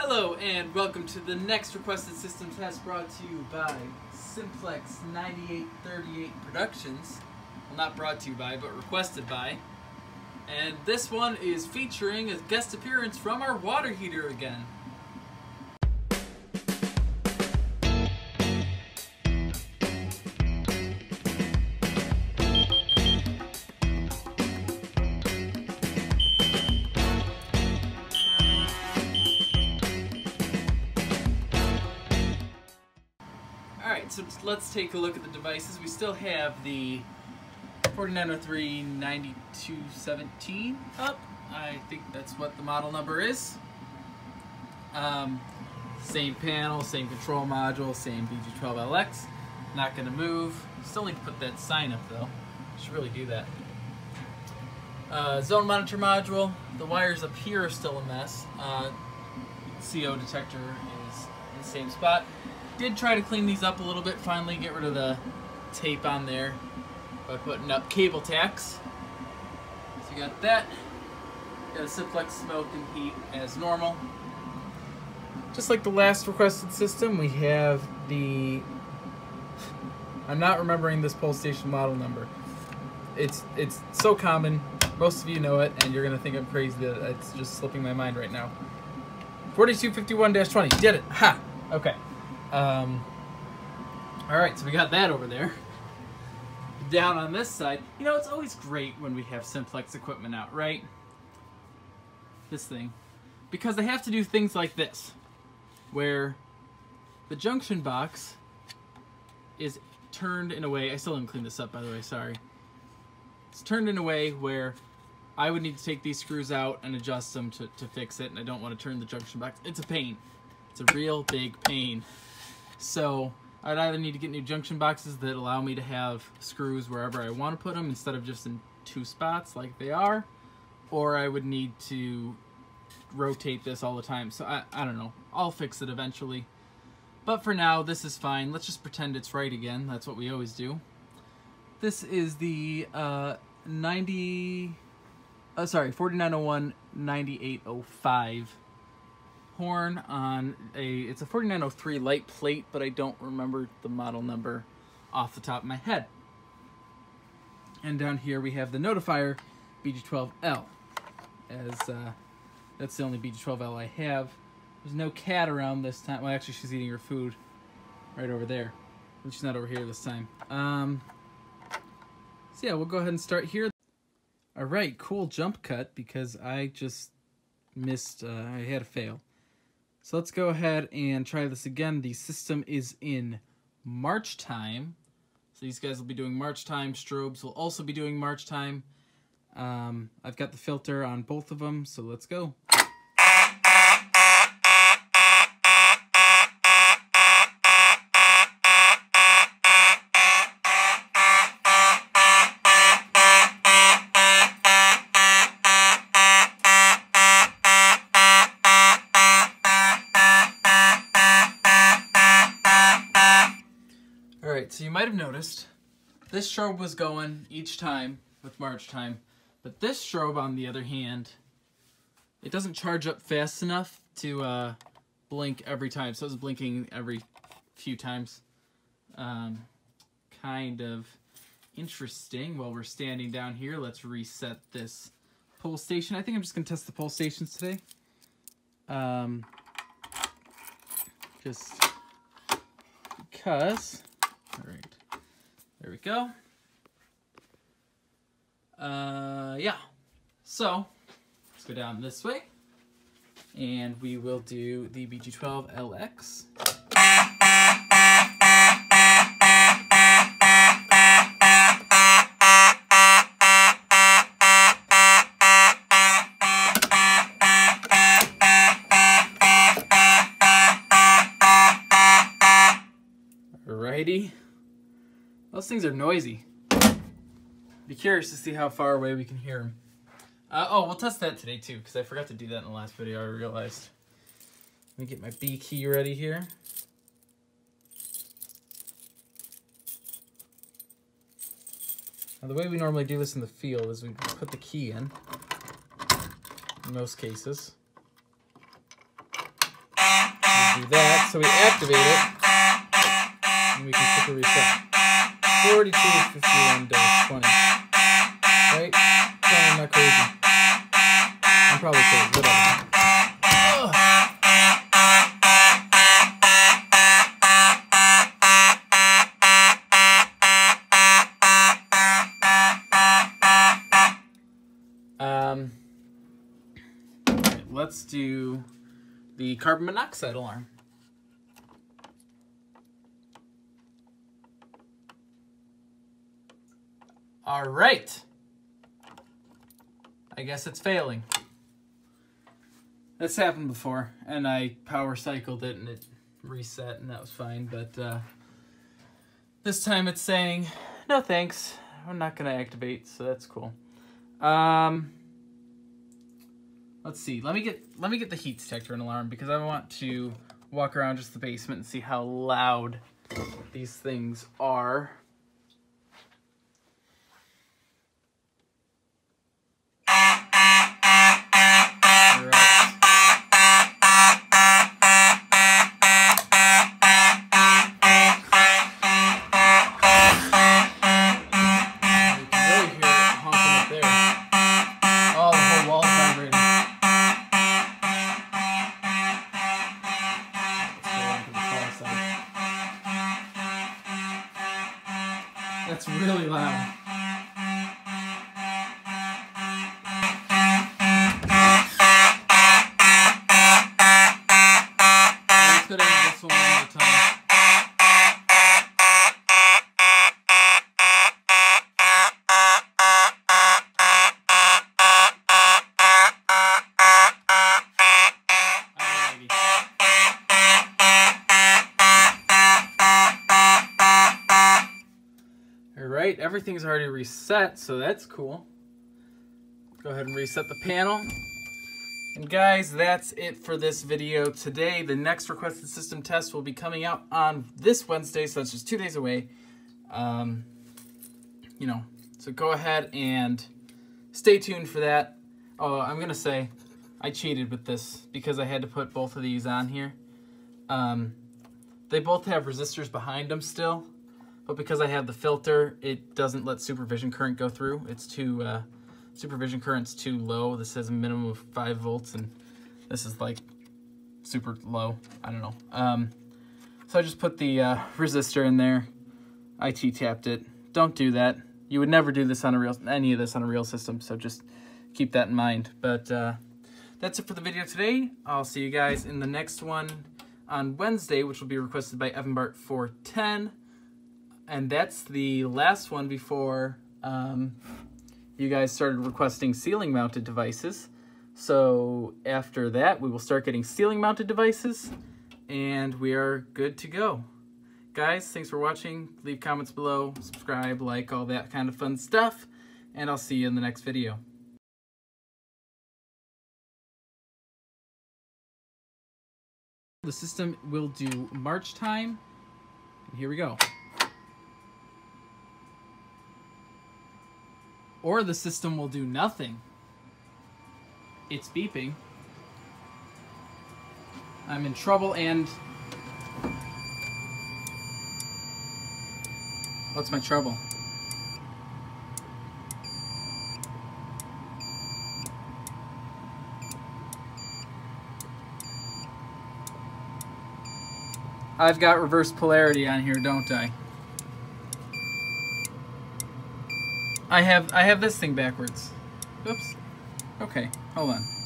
Hello and welcome to the next requested system test brought to you by Simplex 9838 Productions. Well, not brought to you by, but requested by. And this one is featuring a guest appearance from our water heater again. Alright, so let's take a look at the devices. We still have the 4903-9217 up. I think that's what the model number is. Same panel, same control module, same NBG-12LX. Not going to move. Still need to put that sign up though. Should really do that. Zone monitor module. The wires up here are still a mess. CO detector is in the same spot. Did try to clean these up a little bit, finally get rid of the tape on there by putting up cable tacks. So you got that. Got a Simplex smoke and heat as normal. Just like the last requested system, we have the... I'm not remembering this pole station model number. It's so common, most of you know it, and you're gonna think I'm crazy that it's just slipping my mind right now. 4251-20, did it, ha! Okay. Alright, so we got that over there. Down on this side, you know, it's always great when we have Simplex equipment out, right? This thing. Because they have to do things like this, where the junction box is turned in a way, I still didn't clean this up by the way, sorry. It's turned in a way where I would need to take these screws out and adjust them to fix it, and I don't want to turn the junction box. It's a pain. It's a real big pain. So I'd either need to get new junction boxes that allow me to have screws wherever I want to put them instead of just in two spots like they are, or I would need to rotate this all the time. So I don't know. I'll fix it eventually. But for now, this is fine. Let's just pretend it's right again. That's what we always do. This is the 4901-9805. Horn on it's a 4903 light plate, but I don't remember the model number off the top of my head. And down here we have the notifier BG-12L, as that's the only BG-12L I have. There's no cat around this time. Well, actually she's eating her food right over there, but she's not over here this time. So yeah, we'll go ahead and start here. All right, cool jump cut because I just missed. I had a fail. So let's go ahead and try this again. The system is in March time. So these guys will be doing March time. Strobes will also be doing March time. I've got the filter on both of them, so let's go. So you might have noticed this strobe was going each time with March time, but this strobe on the other hand, it doesn't charge up fast enough to blink every time, so it was blinking every few times. Kind of interesting. While we're standing down here, let's reset this pole station. I think I'm just gonna test the pole stations today. Just because. All right, there we go. Yeah, so let's go down this way and we will do the BG-12LX. Alrighty. Those things are noisy. Be curious to see how far away we can hear them. Oh, we'll test that today too, because I forgot to do that in the last video, I realized. Let me get my B key ready here. Now the way we normally do this in the field is we put the key in most cases. that. So we activate it, and we can click a reset. 4251-20. Right? I'm not crazy. I'm probably crazy. Whatever. Let's do the carbon monoxide alarm. All right. I guess it's failing. That's happened before, and I power cycled it, and it reset, and that was fine. But this time it's saying, no thanks, I'm not going to activate, so that's cool. Let's see. Let me get the heat detector and alarm because I want to walk around just the basement and see how loud these things are. That's really loud. Let's go down to this one more time. Everything's already reset, so that's cool. Go ahead and reset the panel. And guys, that's it for this video today. The next requested system test will be coming out on this Wednesday, so that's just 2 days away. So go ahead and stay tuned for that. Oh, I'm gonna say I cheated with this because I had to put both of these on here. They both have resistors behind them still. But because I have the filter, it doesn't let supervision current go through. It's too, supervision current's too low. This has a minimum of 5 volts, and this is like super low. I don't know. So I just put the resistor in there. I T-tapped it. Don't do that. You would never do this on a real, any of this on a real system. So just keep that in mind. But that's it for the video today. I'll see you guys in the next one on Wednesday, which will be requested by EvanBart410. And that's the last one before you guys started requesting ceiling-mounted devices. So after that, we will start getting ceiling-mounted devices, and we are good to go. Guys, thanks for watching. Leave comments below, subscribe, like, all that kind of fun stuff, and I'll see you in the next video. The system will do march time. Here we go. Or the system will do nothing. It's beeping. I'm in trouble and... What's my trouble? I've got reverse polarity on here, don't I? I have this thing backwards. Oops. Okay, hold on.